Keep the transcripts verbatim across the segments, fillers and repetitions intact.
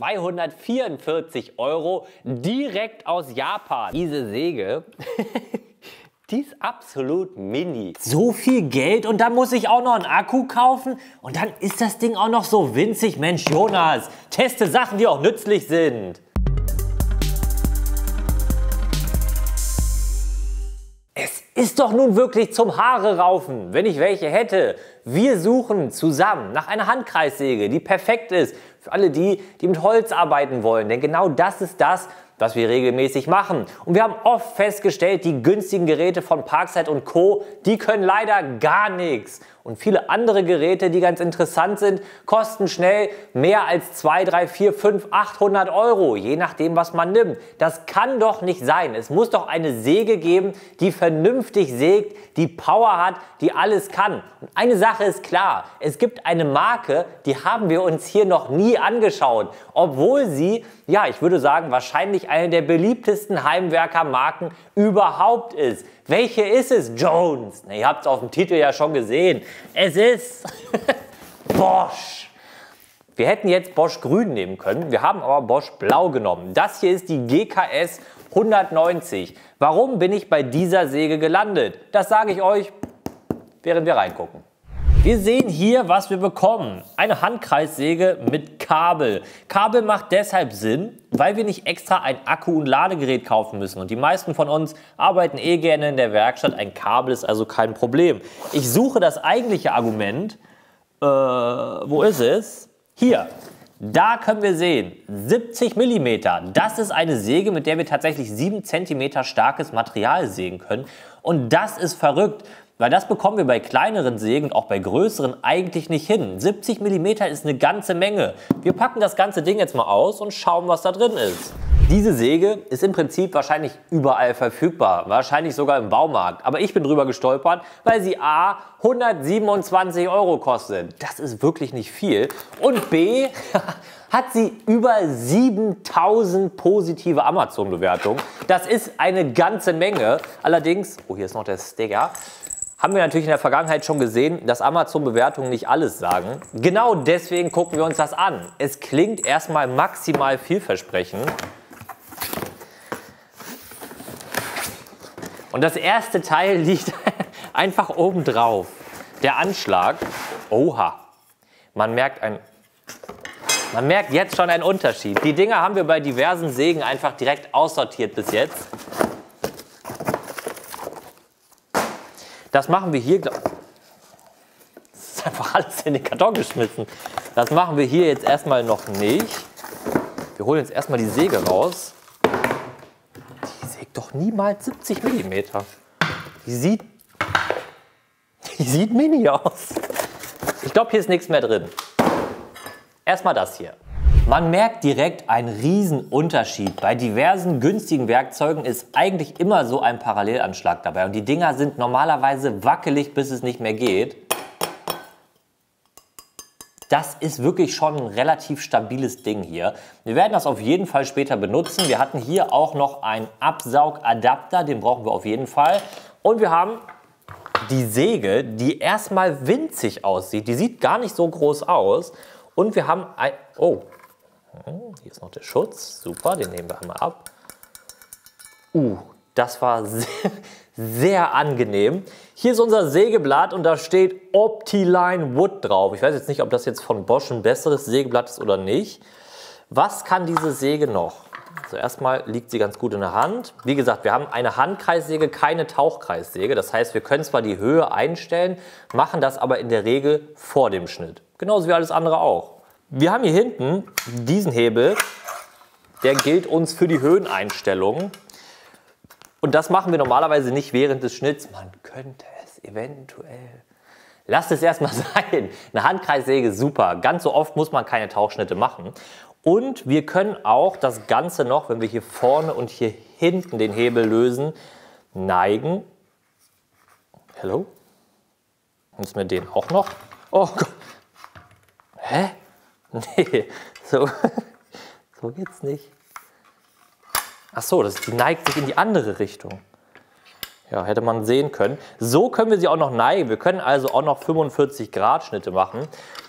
zweihundertvierundvierzig Euro direkt aus Japan. Diese Säge... Die ist absolut mini. So viel Geld und dann muss ich auch noch einen Akku kaufen und dann ist das Ding auch noch so winzig. Mensch, Jonas, teste Sachen, die auch nützlich sind. Es ist doch nun wirklich zum Haare raufen, wenn ich welche hätte. Wir suchen zusammen nach einer Handkreissäge, die perfekt ist für alle die, die mit Holz arbeiten wollen. Denn genau das ist das, was wir regelmäßig machen. Und wir haben oft festgestellt, die günstigen Geräte von Parkside und Co., die können leider gar nichts. Und viele andere Geräte, die ganz interessant sind, kosten schnell mehr als zwei, drei, vier, fünf, achthundert Euro, je nachdem, was man nimmt. Das kann doch nicht sein. Es muss doch eine Säge geben, die vernünftig sägt, die Power hat, die alles kann. Und eine Sache ist klar, es gibt eine Marke, die haben wir uns hier noch nie angeschaut, obwohl sie, ja, ich würde sagen, wahrscheinlich eine der beliebtesten Heimwerkermarken überhaupt ist. Welche ist es, Jones? Na, ihr habt es auf dem Titel ja schon gesehen. Es ist Bosch. Wir hätten jetzt Bosch Grün nehmen können, wir haben aber Bosch Blau genommen. Das hier ist die G K S hundertneunzig. Warum bin ich bei dieser Säge gelandet? Das sage ich euch, während wir reingucken. Wir sehen hier, was wir bekommen. Eine Handkreissäge mit Kabel. Kabel macht deshalb Sinn, weil wir nicht extra ein Akku- und Ladegerät kaufen müssen. Und die meisten von uns arbeiten eh gerne in der Werkstatt. Ein Kabel ist also kein Problem. Ich suche das eigentliche Argument. Äh, wo ist es? Hier. Da können wir sehen, siebzig Millimeter. Das ist eine Säge, mit der wir tatsächlich sieben Zentimeter starkes Material sägen können. Und das ist verrückt. Weil das bekommen wir bei kleineren Sägen und auch bei größeren eigentlich nicht hin. siebzig Millimeter ist eine ganze Menge. Wir packen das ganze Ding jetzt mal aus und schauen, was da drin ist. Diese Säge ist im Prinzip wahrscheinlich überall verfügbar, wahrscheinlich sogar im Baumarkt. Aber ich bin drüber gestolpert, weil sie A hundertsiebenundzwanzig Euro kostet. Das ist wirklich nicht viel. Und B hat sie über siebentausend positive Amazon-Bewertungen. Das ist eine ganze Menge. Allerdings, oh, hier ist noch der Sticker. Haben wir natürlich in der Vergangenheit schon gesehen, dass Amazon-Bewertungen nicht alles sagen. Genau deswegen gucken wir uns das an. Es klingt erstmal maximal vielversprechend. Und das erste Teil liegt einfach oben drauf. Der Anschlag. Oha. Man merkt ein... Man merkt jetzt schon einen Unterschied. Die Dinger haben wir bei diversen Sägen einfach direkt aussortiert bis jetzt. Das machen wir hier, das ist einfach alles in den Karton geschmissen. Das machen wir hier jetzt erstmal noch nicht. Wir holen jetzt erstmal die Säge raus. Die sägt doch niemals siebzig Millimeter. Die sieht, die sieht mini aus. Ich glaube, hier ist nichts mehr drin. Erstmal das hier. Man merkt direkt einen riesen Unterschied. Bei diversen günstigen Werkzeugen ist eigentlich immer so ein Parallelanschlag dabei. Und die Dinger sind normalerweise wackelig, bis es nicht mehr geht. Das ist wirklich schon ein relativ stabiles Ding hier. Wir werden das auf jeden Fall später benutzen. Wir hatten hier auch noch einen Absaugadapter, den brauchen wir auf jeden Fall. Und wir haben die Säge, die erstmal winzig aussieht. Die sieht gar nicht so groß aus. Und wir haben ein... Oh. Hier ist noch der Schutz, super, den nehmen wir einmal ab. Uh, das war sehr, sehr angenehm. Hier ist unser Sägeblatt und da steht OptiLine Wood drauf. Ich weiß jetzt nicht, ob das jetzt von Bosch ein besseres Sägeblatt ist oder nicht. Was kann diese Säge noch? Also erstmal liegt sie ganz gut in der Hand. Wie gesagt, wir haben eine Handkreissäge, keine Tauchkreissäge. Das heißt, wir können zwar die Höhe einstellen, machen das aber in der Regel vor dem Schnitt. Genauso wie alles andere auch. Wir haben hier hinten diesen Hebel, der gilt uns für die Höheneinstellungen. Und das machen wir normalerweise nicht während des Schnitts. Man könnte es eventuell... Lasst es erstmal sein. Eine Handkreissäge, super. Ganz so oft muss man keine Tauchschnitte machen. Und wir können auch das Ganze noch, wenn wir hier vorne und hier hinten den Hebel lösen, neigen. Hallo? Müssen wir den auch noch? Oh Gott. Hä? Nee, so, so geht's nicht. Ach so, das, die neigt sich in die andere Richtung. Ja, hätte man sehen können. So können wir sie auch noch neigen. Wir können also auch noch fünfundvierzig Grad Schnitte machen.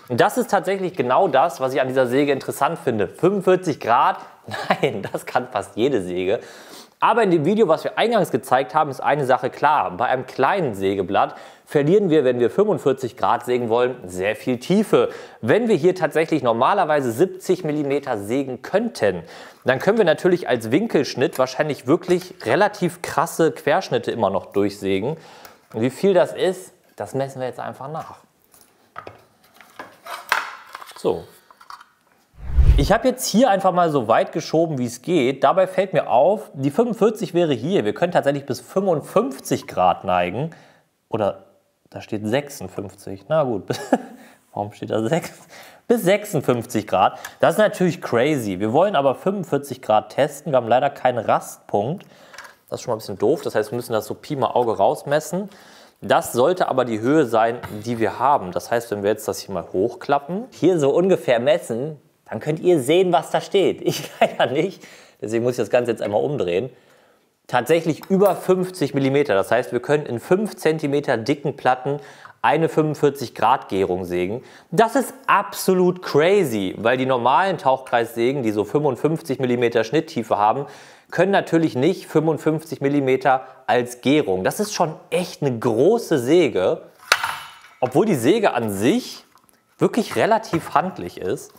Und das ist tatsächlich genau das, was ich an dieser Säge interessant finde. fünfundvierzig Grad? Nein, das kann fast jede Säge. Aber in dem Video, was wir eingangs gezeigt haben, ist eine Sache klar. Bei einem kleinen Sägeblatt verlieren wir, wenn wir fünfundvierzig Grad sägen wollen, sehr viel Tiefe. Wenn wir hier tatsächlich normalerweise siebzig Millimeter sägen könnten, dann können wir natürlich als Winkelschnitt wahrscheinlich wirklich relativ krasse Querschnitte immer noch durchsägen. Und wie viel das ist, das messen wir jetzt einfach nach. So. Ich habe jetzt hier einfach mal so weit geschoben, wie es geht. Dabei fällt mir auf, die fünfundvierzig wäre hier. Wir können tatsächlich bis fünfundfünfzig Grad neigen. Oder da steht sechsundfünfzig. Na gut, warum steht da sechs? Bis sechsundfünfzig Grad. Das ist natürlich crazy. Wir wollen aber fünfundvierzig Grad testen. Wir haben leider keinen Rastpunkt. Das ist schon mal ein bisschen doof. Das heißt, wir müssen das so Pi mal Auge rausmessen. Das sollte aber die Höhe sein, die wir haben. Das heißt, wenn wir jetzt das hier mal hochklappen, hier so ungefähr messen, dann könnt ihr sehen, was da steht. Ich leider nicht, deswegen muss ich das Ganze jetzt einmal umdrehen. Tatsächlich über fünfzig Millimeter, das heißt, wir können in fünf Zentimeter dicken Platten eine fünfundvierzig Grad Gärung sägen. Das ist absolut crazy, weil die normalen Tauchkreissägen, die so fünfundfünfzig Millimeter Schnitttiefe haben, können natürlich nicht fünfundfünfzig Millimeter als Gärung. Das ist schon echt eine große Säge, obwohl die Säge an sich wirklich relativ handlich ist.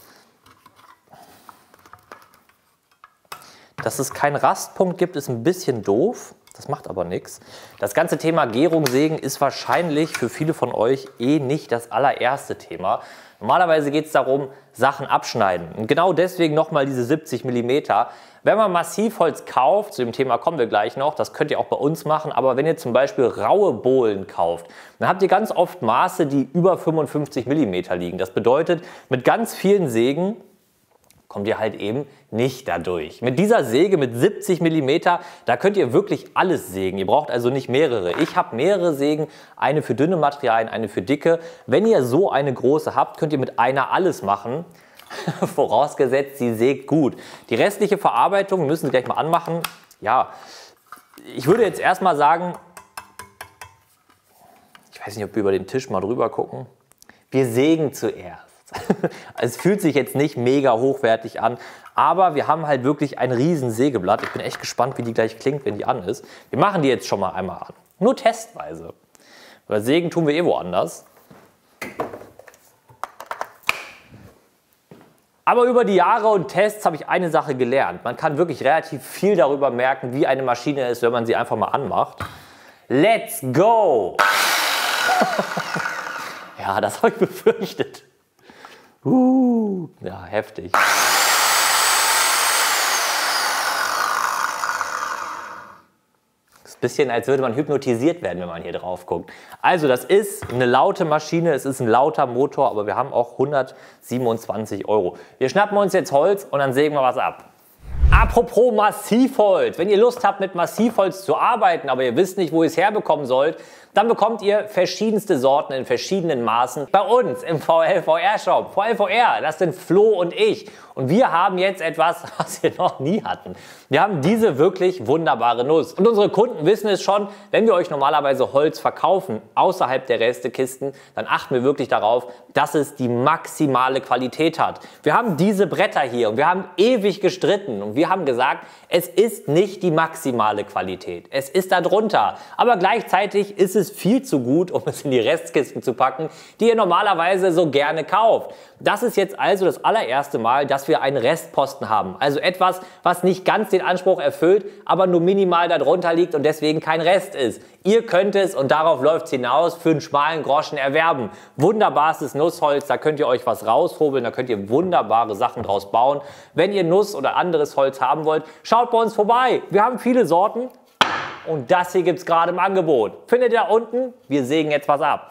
Dass es keinen Rastpunkt gibt, ist ein bisschen doof. Das macht aber nichts. Das ganze Thema Gärungsägen ist wahrscheinlich für viele von euch eh nicht das allererste Thema. Normalerweise geht es darum, Sachen abschneiden. Und genau deswegen nochmal diese siebzig Millimeter. Wenn man Massivholz kauft, zu dem Thema kommen wir gleich noch, das könnt ihr auch bei uns machen, aber wenn ihr zum Beispiel raue Bohlen kauft, dann habt ihr ganz oft Maße, die über fünfundfünfzig Millimeter liegen. Das bedeutet, mit ganz vielen Sägen kommt ihr halt eben nicht dadurch. Mit dieser Säge mit siebzig Millimeter, da könnt ihr wirklich alles sägen. Ihr braucht also nicht mehrere. Ich habe mehrere Sägen, eine für dünne Materialien, eine für dicke. Wenn ihr so eine große habt, könnt ihr mit einer alles machen, vorausgesetzt sie sägt gut. Die restliche Verarbeitung müssen wir gleich mal anmachen. Ja, ich würde jetzt erstmal sagen, ich weiß nicht, ob wir über den Tisch mal drüber gucken. Wir sägen zuerst. Es fühlt sich jetzt nicht mega hochwertig an, aber wir haben halt wirklich ein riesen Sägeblatt. Ich bin echt gespannt, wie die gleich klingt, wenn die an ist. Wir machen die jetzt schon mal einmal an. Nur testweise. Weil sägen tun wir eh woanders. Aber über die Jahre und Tests habe ich eine Sache gelernt. Man kann wirklich relativ viel darüber merken, wie eine Maschine ist, wenn man sie einfach mal anmacht. Let's go! Ja, das habe ich befürchtet. Uh, ja, heftig. Ist ein bisschen, als würde man hypnotisiert werden, wenn man hier drauf guckt. Also das ist eine laute Maschine, es ist ein lauter Motor, aber wir haben auch hundertsiebenundzwanzig Euro. Wir schnappen uns jetzt Holz und dann sägen wir was ab. Apropos Massivholz, wenn ihr Lust habt, mit Massivholz zu arbeiten, aber ihr wisst nicht, wo ihr es herbekommen sollt, dann bekommt ihr verschiedenste Sorten in verschiedenen Maßen bei uns im V L V R Shop. V L V R, das sind Flo und ich. Und wir haben jetzt etwas, was wir noch nie hatten. Wir haben diese wirklich wunderbare Nuss. Und unsere Kunden wissen es schon, wenn wir euch normalerweise Holz verkaufen, außerhalb der Restekisten, dann achten wir wirklich darauf, dass es die maximale Qualität hat. Wir haben diese Bretter hier und wir haben ewig gestritten und wir haben gesagt, es ist nicht die maximale Qualität. Es ist darunter. Aber gleichzeitig ist es viel zu gut, um es in die Restkisten zu packen, die ihr normalerweise so gerne kauft. Das ist jetzt also das allererste Mal, dass wir einen Restposten haben. Also etwas, was nicht ganz den Anspruch erfüllt, aber nur minimal darunter liegt und deswegen kein Rest ist. Ihr könnt es, und darauf läuft es hinaus, für einen schmalen Groschen erwerben. Wunderbares Nussholz, da könnt ihr euch was raushobeln, da könnt ihr wunderbare Sachen draus bauen. Wenn ihr Nuss oder anderes Holz haben wollt, schaut bei uns vorbei. Wir haben viele Sorten und das hier gibt es gerade im Angebot. Findet ihr da unten? Wir sägen jetzt was ab.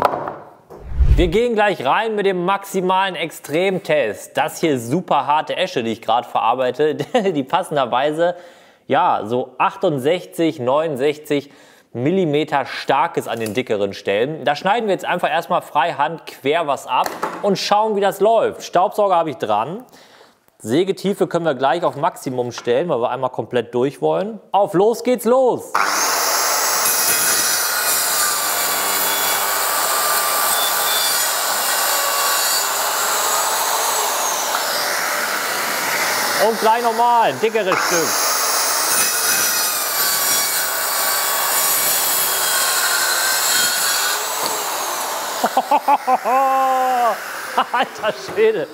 Wir gehen gleich rein mit dem maximalen Extremtest. Das hier ist super harte Esche, die ich gerade verarbeite, die passenderweise ja so achtundsechzig, neunundsechzig Millimeter stark ist an den dickeren Stellen. Da schneiden wir jetzt einfach erstmal freihand quer was ab und schauen, wie das läuft. Staubsauger habe ich dran. Sägetiefe können wir gleich auf Maximum stellen, weil wir einmal komplett durch wollen. Auf los geht's los! Kommt gleich nochmal, ein dickeres Stück. Alter Schwede.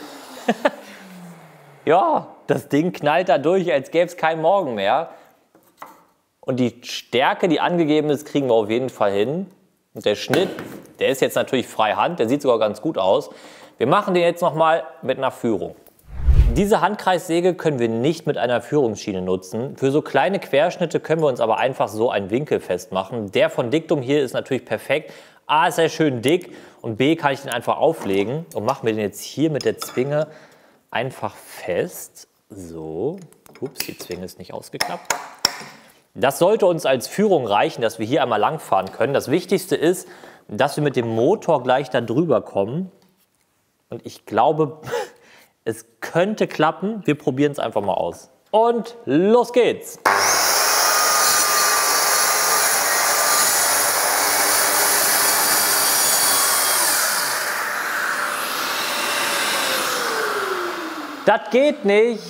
Ja, das Ding knallt da durch, als gäbe es keinen Morgen mehr. Und die Stärke, die angegeben ist, kriegen wir auf jeden Fall hin. Und der Schnitt, der ist jetzt natürlich frei Hand, der sieht sogar ganz gut aus. Wir machen den jetzt nochmal mit einer Führung. Diese Handkreissäge können wir nicht mit einer Führungsschiene nutzen. Für so kleine Querschnitte können wir uns aber einfach so einen Winkel festmachen. Der von Dictum hier ist natürlich perfekt. A ist er schön dick und B kann ich den einfach auflegen. Und machen wir den jetzt hier mit der Zwinge einfach fest. So, ups, die Zwinge ist nicht ausgeklappt. Das sollte uns als Führung reichen, dass wir hier einmal langfahren können. Das Wichtigste ist, dass wir mit dem Motor gleich da drüber kommen. Und ich glaube, es könnte klappen. Wir probieren es einfach mal aus. Und los geht's! Das geht nicht!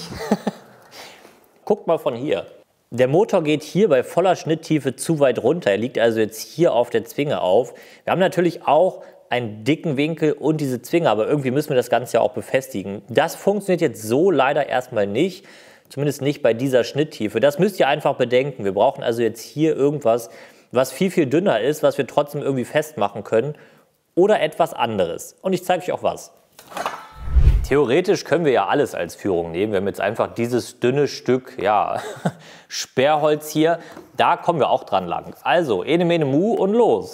Guckt mal von hier. Der Motor geht hier bei voller Schnitttiefe zu weit runter. Er liegt also jetzt hier auf der Zwinge auf. Wir haben natürlich auch einen dicken Winkel und diese Zwinge, aber irgendwie müssen wir das Ganze ja auch befestigen. Das funktioniert jetzt so leider erstmal nicht, zumindest nicht bei dieser Schnitttiefe. Das müsst ihr einfach bedenken. Wir brauchen also jetzt hier irgendwas, was viel, viel dünner ist, was wir trotzdem irgendwie festmachen können oder etwas anderes. Und ich zeige euch auch was. Theoretisch können wir ja alles als Führung nehmen. Wir haben jetzt einfach dieses dünne Stück, ja, Sperrholz hier. Da kommen wir auch dran lang. Also, ene, mene, mu und los.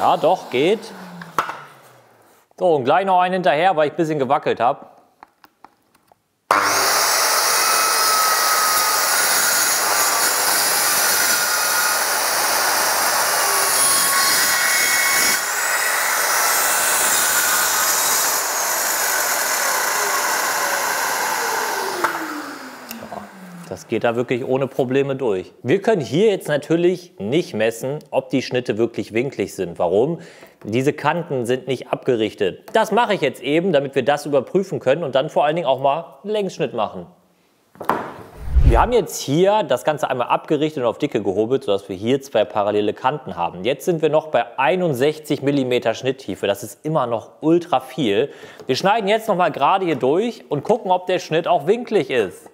Ja, doch, geht. So, und gleich noch einen hinterher, weil ich ein bisschen gewackelt habe. Geht da wirklich ohne Probleme durch. Wir können hier jetzt natürlich nicht messen, ob die Schnitte wirklich winklig sind. Warum? Diese Kanten sind nicht abgerichtet. Das mache ich jetzt eben, damit wir das überprüfen können und dann vor allen Dingen auch mal einen Längsschnitt machen. Wir haben jetzt hier das Ganze einmal abgerichtet und auf Dicke gehobelt, sodass wir hier zwei parallele Kanten haben. Jetzt sind wir noch bei einundsechzig Millimeter Schnitttiefe. Das ist immer noch ultra viel. Wir schneiden jetzt nochmal gerade hier durch und gucken, ob der Schnitt auch winklig ist.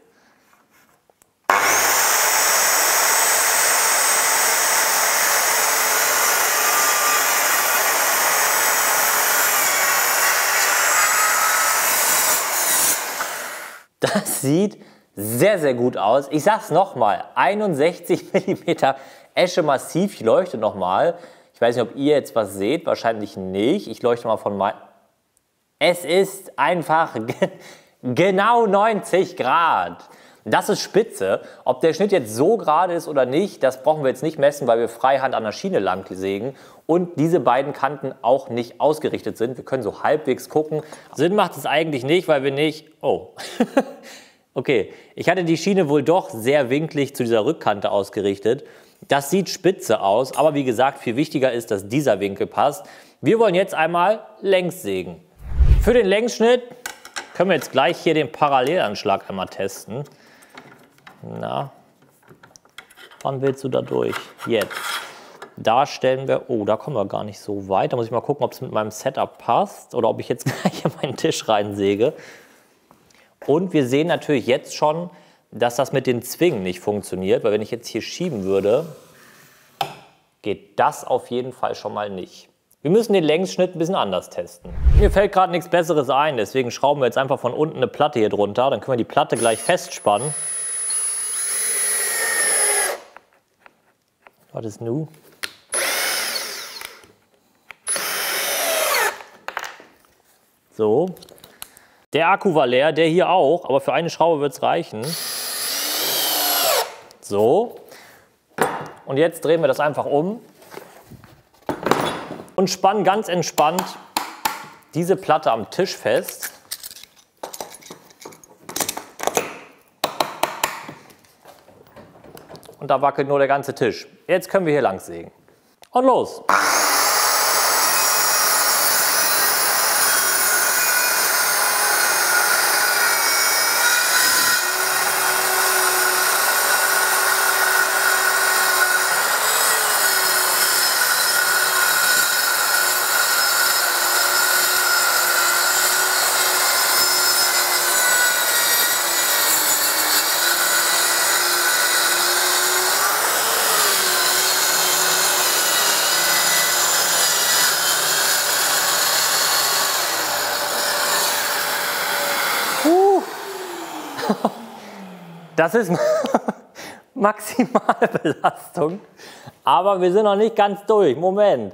Das sieht sehr, sehr gut aus. Ich sag's nochmal, einundsechzig Millimeter Esche massiv. Ich leuchte nochmal. Ich weiß nicht, ob ihr jetzt was seht. Wahrscheinlich nicht. Ich leuchte mal von mal. Es ist einfach genau neunzig Grad. Das ist spitze. Ob der Schnitt jetzt so gerade ist oder nicht, das brauchen wir jetzt nicht messen, weil wir freihand an der Schiene lang sägen und diese beiden Kanten auch nicht ausgerichtet sind. Wir können so halbwegs gucken. Sinn macht es eigentlich nicht, weil wir nicht... Oh. Okay, ich hatte die Schiene wohl doch sehr winklig zu dieser Rückkante ausgerichtet. Das sieht spitze aus, aber wie gesagt, viel wichtiger ist, dass dieser Winkel passt. Wir wollen jetzt einmal längs sägen. Für den Längsschnitt können wir jetzt gleich hier den Parallelanschlag einmal testen. Na, wann willst du da durch? Jetzt. Da stellen wir, oh, da kommen wir gar nicht so weit. Da muss ich mal gucken, ob es mit meinem Setup passt oder ob ich jetzt gleich an meinen Tisch reinsäge. Und wir sehen natürlich jetzt schon, dass das mit den Zwingen nicht funktioniert, weil wenn ich jetzt hier schieben würde, geht das auf jeden Fall schon mal nicht. Wir müssen den Längsschnitt ein bisschen anders testen. Mir fällt gerade nichts Besseres ein, deswegen schrauben wir jetzt einfach von unten eine Platte hier drunter. Dann können wir die Platte gleich festspannen. Was ist nu? So. Der Akku war leer, der hier auch, aber für eine Schraube wird es reichen. So. Und jetzt drehen wir das einfach um und spannen ganz entspannt diese Platte am Tisch fest. und da wackelt nur der ganze Tisch. Jetzt können wir hier lang sägen. Und los! Das ist Maximalbelastung, aber wir sind noch nicht ganz durch. Moment.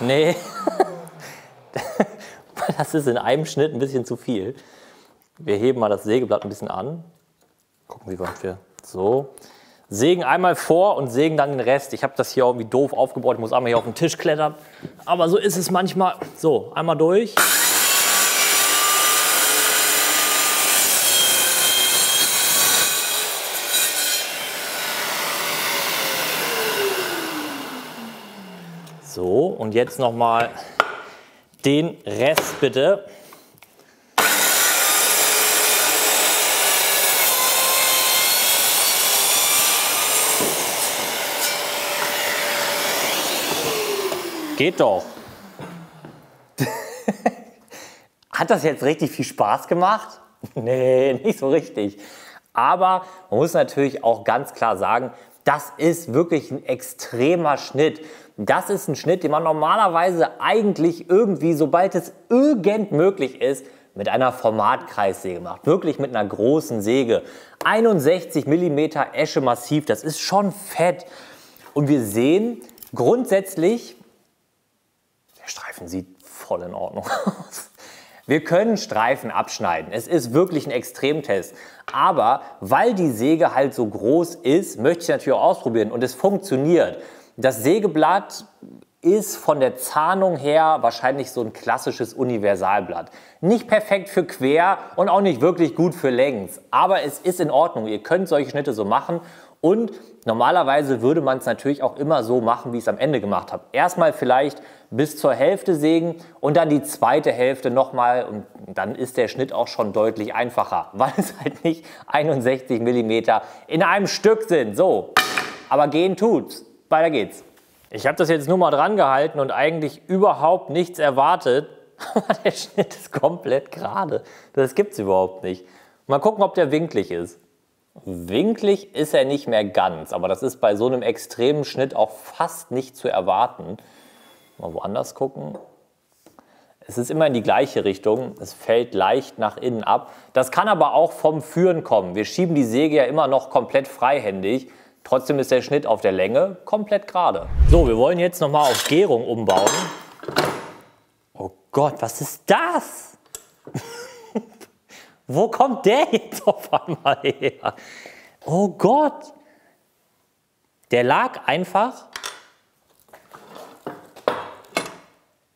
Nee, das ist in einem Schnitt ein bisschen zu viel. Wir heben mal das Sägeblatt ein bisschen an. Gucken, wie weit wir... So, sägen einmal vor und sägen dann den Rest. Ich habe das hier irgendwie doof aufgebaut, ich muss einmal hier auf den Tisch klettern. Aber so ist es manchmal. So, einmal durch. So, und jetzt nochmal den Rest bitte. Geht doch. Hat das jetzt richtig viel Spaß gemacht? Nee, nicht so richtig. Aber man muss natürlich auch ganz klar sagen, das ist wirklich ein extremer Schnitt. Das ist ein Schnitt, den man normalerweise eigentlich irgendwie, sobald es irgend möglich ist, mit einer Formatkreissäge macht. Wirklich mit einer großen Säge. einundsechzig Millimeter Esche massiv, das ist schon fett. Und wir sehen grundsätzlich... Der Streifen sieht voll in Ordnung aus. Wir können Streifen abschneiden. Es ist wirklich ein Extremtest. Aber weil die Säge halt so groß ist, möchte ich natürlich auch ausprobieren. Und es funktioniert. Das Sägeblatt ist von der Zahnung her wahrscheinlich so ein klassisches Universalblatt. Nicht perfekt für quer und auch nicht wirklich gut für längs. Aber es ist in Ordnung. Ihr könnt solche Schnitte so machen. Und normalerweise würde man es natürlich auch immer so machen, wie ich es am Ende gemacht habe. Erstmal vielleicht bis zur Hälfte sägen und dann die zweite Hälfte nochmal. Und dann ist der Schnitt auch schon deutlich einfacher, weil es halt nicht einundsechzig Millimeter in einem Stück sind. So, aber gehen tut's. Weiter geht's. Ich habe das jetzt nur mal dran gehalten und eigentlich überhaupt nichts erwartet. Aber der Schnitt ist komplett gerade. Das gibt's überhaupt nicht. Mal gucken, ob der winklig ist. Winklig ist er nicht mehr ganz, aber das ist bei so einem extremen Schnitt auch fast nicht zu erwarten. Mal woanders gucken. Es ist immer in die gleiche Richtung, es fällt leicht nach innen ab. Das kann aber auch vom Führen kommen. Wir schieben die Säge ja immer noch komplett freihändig. Trotzdem ist der Schnitt auf der Länge komplett gerade. So, wir wollen jetzt nochmal auf Gärung umbauen. Oh Gott, was ist das? Wo kommt der jetzt auf einmal her? Oh Gott! Der lag einfach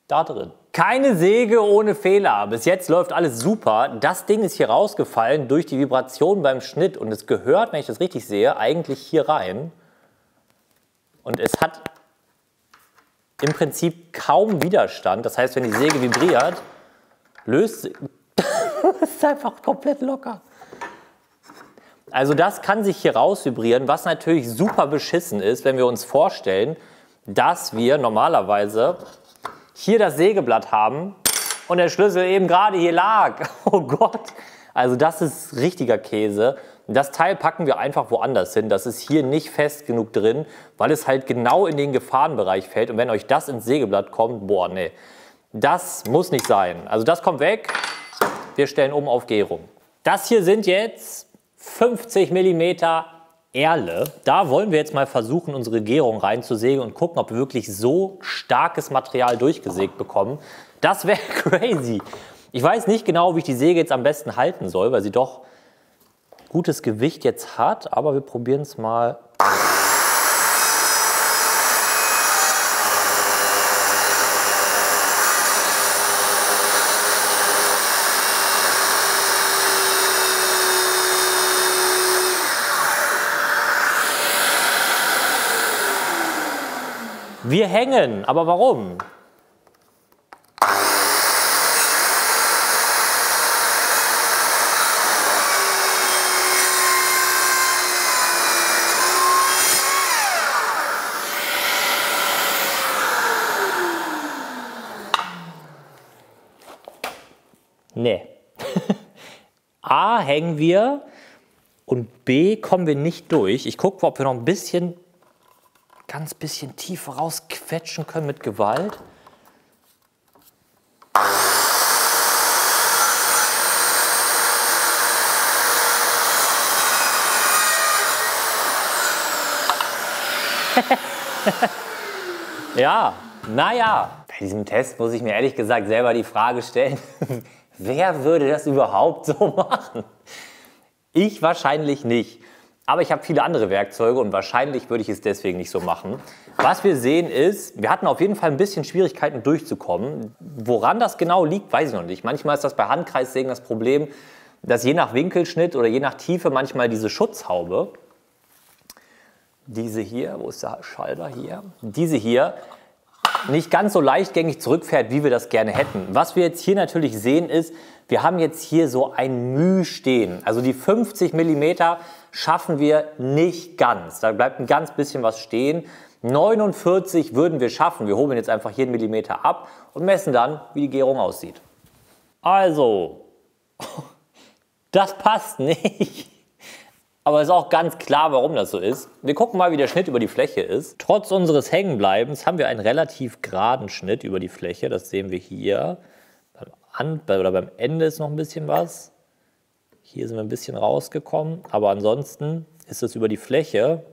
da drin. Keine Säge ohne Fehler. Bis jetzt läuft alles super. Das Ding ist hier rausgefallen durch die Vibration beim Schnitt. Und es gehört, wenn ich das richtig sehe, eigentlich hier rein. Und es hat im Prinzip kaum Widerstand. Das heißt, wenn die Säge vibriert, löst... Das ist einfach komplett locker. Also das kann sich hier raus vibrieren, was natürlich super beschissen ist, wenn wir uns vorstellen, dass wir normalerweise hier das Sägeblatt haben und der Schlüssel eben gerade hier lag. Oh Gott, also das ist richtiger Käse. Das Teil packen wir einfach woanders hin. Das ist hier nicht fest genug drin, weil es halt genau in den Gefahrenbereich fällt. Und wenn euch das ins Sägeblatt kommt, boah, nee, das muss nicht sein. Also das kommt weg. Wir stellen um auf Gärung. Das hier sind jetzt fünfzig Millimeter Erle. Da wollen wir jetzt mal versuchen, unsere Gärung reinzusägen und gucken, ob wir wirklich so starkes Material durchgesägt bekommen. Das wäre crazy. Ich weiß nicht genau, wie ich die Säge jetzt am besten halten soll, weil sie doch gutes Gewicht jetzt hat. Aber wir probieren es mal. Wir hängen, aber warum? Nee. A hängen wir und B kommen wir nicht durch. Ich gucke, ob wir noch ein bisschen, ganz bisschen tief rausquetschen können mit Gewalt. Ja, naja. Bei diesem Test muss ich mir ehrlich gesagt selber die Frage stellen, wer würde das überhaupt so machen? Ich wahrscheinlich nicht. Aber ich habe viele andere Werkzeuge und wahrscheinlich würde ich es deswegen nicht so machen. Was wir sehen ist, wir hatten auf jeden Fall ein bisschen Schwierigkeiten durchzukommen. Woran das genau liegt, weiß ich noch nicht. Manchmal ist das bei Handkreissägen das Problem, dass je nach Winkelschnitt oder je nach Tiefe manchmal diese Schutzhaube, diese hier, wo ist der Schalter hier, diese hier, nicht ganz so leichtgängig zurückfährt, wie wir das gerne hätten. Was wir jetzt hier natürlich sehen ist, wir haben jetzt hier so ein Müh stehen. Also die fünfzig Millimeter schaffen wir nicht ganz. Da bleibt ein ganz bisschen was stehen. neunundvierzig würden wir schaffen. Wir hobeln jetzt einfach hier einen Millimeter ab und messen dann, wie die Gärung aussieht. Also, das passt nicht. Aber es ist auch ganz klar, warum das so ist. Wir gucken mal, wie der Schnitt über die Fläche ist. Trotz unseres Hängenbleibens haben wir einen relativ geraden Schnitt über die Fläche. Das sehen wir hier. Beim, An oder beim Ende ist noch ein bisschen was. Hier sind wir ein bisschen rausgekommen. Aber ansonsten ist es über die Fläche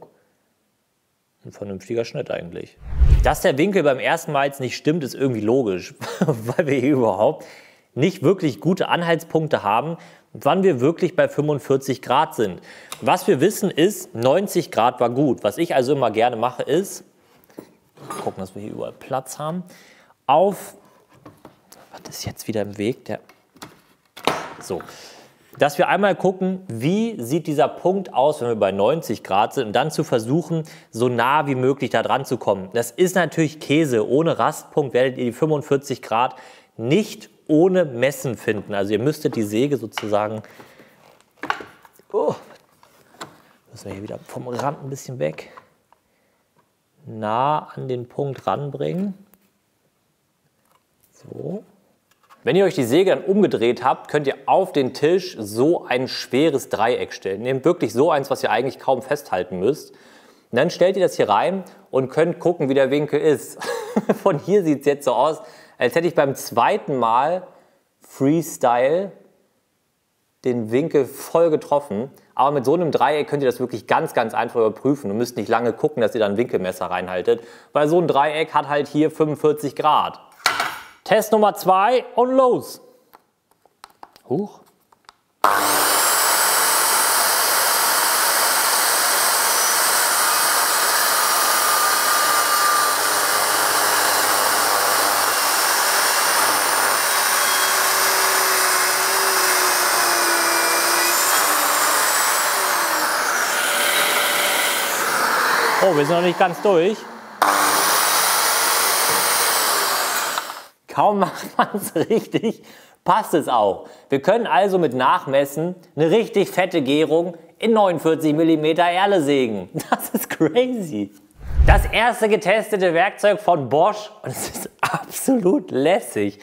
ein vernünftiger Schnitt eigentlich. Dass der Winkel beim ersten Mal jetzt nicht stimmt, ist irgendwie logisch, weil wir hier überhaupt nicht wirklich gute Anhaltspunkte haben, wann wir wirklich bei fünfundvierzig Grad sind. Was wir wissen ist, neunzig Grad war gut. Was ich also immer gerne mache ist, gucken, dass wir hier überall Platz haben, auf, was ist jetzt wieder im Weg, der, so, dass wir einmal gucken, wie sieht dieser Punkt aus, wenn wir bei neunzig Grad sind und dann zu versuchen, so nah wie möglich da dran zu kommen. Das ist natürlich Käse. Ohne Rastpunkt werdet ihr die fünfundvierzig Grad nicht ohne Messen finden. Also ihr müsstet die Säge sozusagen, oh, müssen wir hier wieder vom Rand ein bisschen weg, nah an den Punkt ranbringen. So. Wenn ihr euch die Säge dann umgedreht habt, könnt ihr auf den Tisch so ein schweres Dreieck stellen. Nehmt wirklich so eins, was ihr eigentlich kaum festhalten müsst. Und dann stellt ihr das hier rein und könnt gucken, wie der Winkel ist. Von hier sieht es jetzt so aus, als hätte ich beim zweiten Mal Freestyle den Winkel voll getroffen. Aber mit so einem Dreieck könnt ihr das wirklich ganz, ganz einfach überprüfen. Du müsst nicht lange gucken, dass ihr da ein Winkelmesser reinhaltet, weil so ein Dreieck hat halt hier fünfundvierzig Grad. Test Nummer zwei und los! Huch! Oh, wir sind noch nicht ganz durch. Kaum macht man es richtig, passt es auch. Wir können also mit Nachmessen eine richtig fette Gärung in neunundvierzig Millimeter Erle sägen. Das ist crazy. Das erste getestete Werkzeug von Bosch und es ist absolut lässig.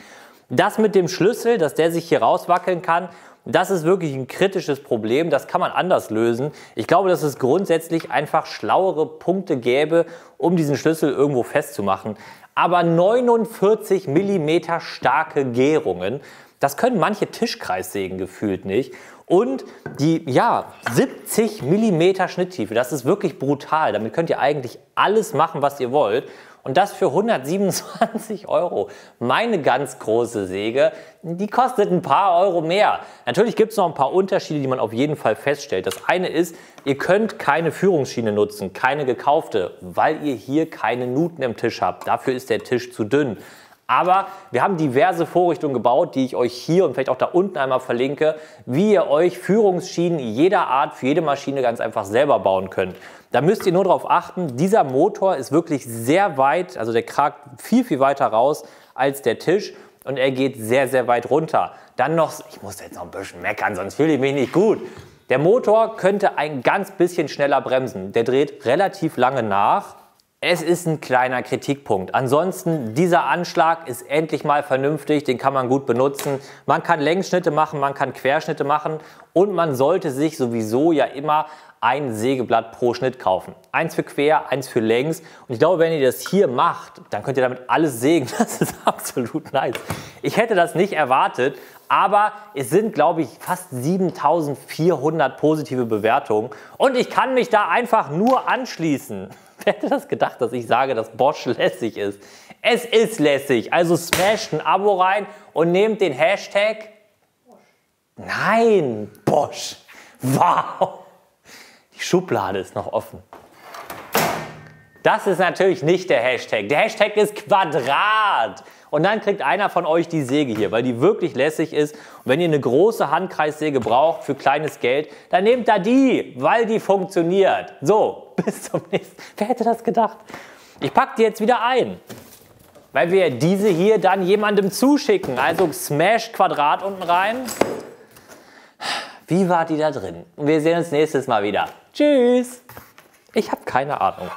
Das mit dem Schlüssel, dass der sich hier rauswackeln kann, das ist wirklich ein kritisches Problem, das kann man anders lösen. Ich glaube, dass es grundsätzlich einfach schlauere Punkte gäbe, um diesen Schlüssel irgendwo festzumachen. Aber neunundvierzig Millimeter starke Gärungen, das können manche Tischkreissägen gefühlt nicht. Und die, ja, siebzig Millimeter Schnitttiefe, das ist wirklich brutal. Damit könnt ihr eigentlich alles machen, was ihr wollt. Und das für hundertsiebenundzwanzig Euro. Meine ganz große Säge, die kostet ein paar Euro mehr. Natürlich gibt es noch ein paar Unterschiede, die man auf jeden Fall feststellt. Das eine ist, ihr könnt keine Führungsschiene nutzen, keine gekaufte, weil ihr hier keine Nuten im Tisch habt. Dafür ist der Tisch zu dünn. Aber wir haben diverse Vorrichtungen gebaut, die ich euch hier und vielleicht auch da unten einmal verlinke, wie ihr euch Führungsschienen jeder Art für jede Maschine ganz einfach selber bauen könnt. Da müsst ihr nur darauf achten, dieser Motor ist wirklich sehr weit, also der kragt viel, viel weiter raus als der Tisch und er geht sehr, sehr weit runter. Dann noch, ich muss jetzt noch ein bisschen meckern, sonst fühle ich mich nicht gut. Der Motor könnte ein ganz bisschen schneller bremsen. Der dreht relativ lange nach. Es ist ein kleiner Kritikpunkt. Ansonsten, dieser Anschlag ist endlich mal vernünftig, den kann man gut benutzen. Man kann Längsschnitte machen, man kann Querschnitte machen und man sollte sich sowieso ja immer ein Sägeblatt pro Schnitt kaufen. Eins für quer, eins für längs. Und ich glaube, wenn ihr das hier macht, dann könnt ihr damit alles sägen. Das ist absolut nice. Ich hätte das nicht erwartet. Aber es sind, glaube ich, fast siebentausendvierhundert positive Bewertungen. Und ich kann mich da einfach nur anschließen. Wer hätte das gedacht, dass ich sage, dass Bosch lässig ist? Es ist lässig. Also smasht ein Abo rein und nehmt den Hashtag... Bosch. Nein, Bosch. Wow. Die Schublade ist noch offen. Das ist natürlich nicht der Hashtag. Der Hashtag ist Quadrat. Und dann kriegt einer von euch die Säge hier, weil die wirklich lässig ist. Und wenn ihr eine große Handkreissäge braucht für kleines Geld, dann nehmt da die, weil die funktioniert. So, bis zum nächsten Mal. Wer hätte das gedacht? Ich packe die jetzt wieder ein, weil wir diese hier dann jemandem zuschicken. Also smash Quadrat unten rein. Wie war die da drin? Und wir sehen uns nächstes Mal wieder. Tschüss. Ich habe keine Ahnung.